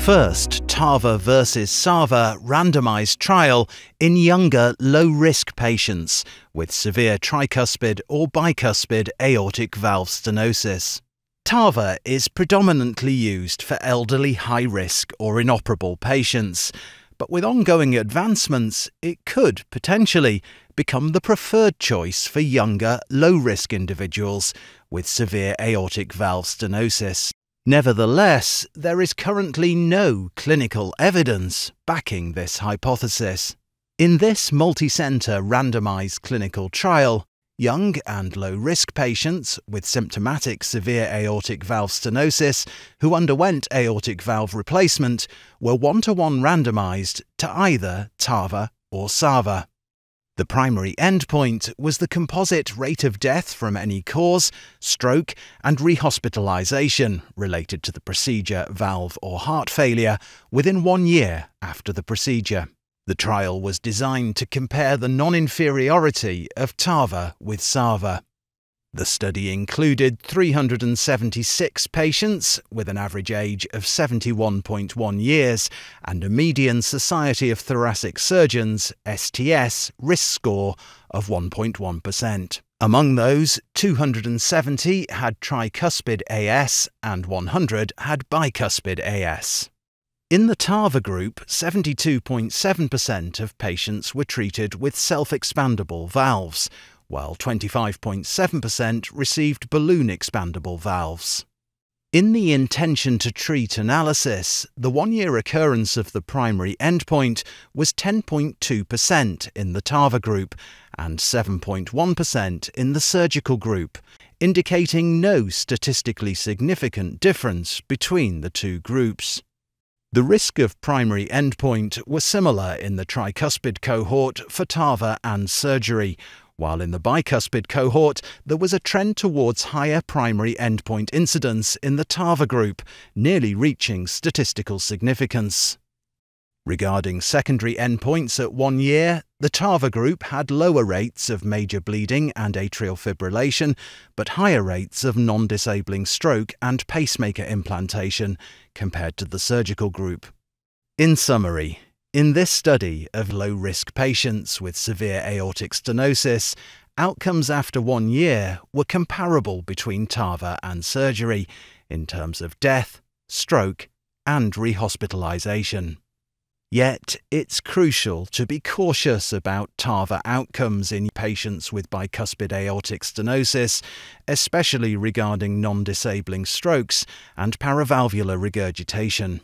First, TAVR versus SAVR randomised trial in younger low-risk patients with severe tricuspid or bicuspid aortic valve stenosis. TAVR is predominantly used for elderly high-risk or inoperable patients, but with ongoing advancements it could potentially become the preferred choice for younger low-risk individuals with severe aortic valve stenosis. Nevertheless, there is currently no clinical evidence backing this hypothesis. In this multi-centre randomised clinical trial, young and low-risk patients with symptomatic severe aortic valve stenosis who underwent aortic valve replacement were 1-to-1 randomised to either TAVR or SAVR. The primary endpoint was the composite rate of death from any cause, stroke and rehospitalisation related to the procedure, valve or heart failure within 1 year after the procedure. The trial was designed to compare the non-inferiority of TAVR with SAVR. The study included 376 patients with an average age of 71.1 years and a median Society of Thoracic Surgeons (STS) risk score of 1.1%. Among those, 270 had tricuspid AS and 100 had bicuspid AS. In the TAVR group, 72.7% of patients were treated with self-expandable valves, while 25.7% received balloon-expandable valves. In the intention-to-treat analysis, the 1-year occurrence of the primary endpoint was 10.2% in the TAVR group and 7.1% in the surgical group, indicating no statistically significant difference between the two groups. The risk of primary endpoint was similar in the tricuspid cohort for TAVR and surgery, while in the bicuspid cohort there was a trend towards higher primary endpoint incidence in the TAVR group, nearly reaching statistical significance. Regarding secondary endpoints at 1 year, the TAVR group had lower rates of major bleeding and atrial fibrillation, but higher rates of non-disabling stroke and pacemaker implantation compared to the surgical group. In summary, in this study of low-risk patients with severe aortic stenosis, outcomes after 1 year were comparable between TAVR and surgery in terms of death, stroke and rehospitalisation. Yet, it's crucial to be cautious about TAVR outcomes in patients with bicuspid aortic stenosis, especially regarding non-disabling strokes and paravalvular regurgitation.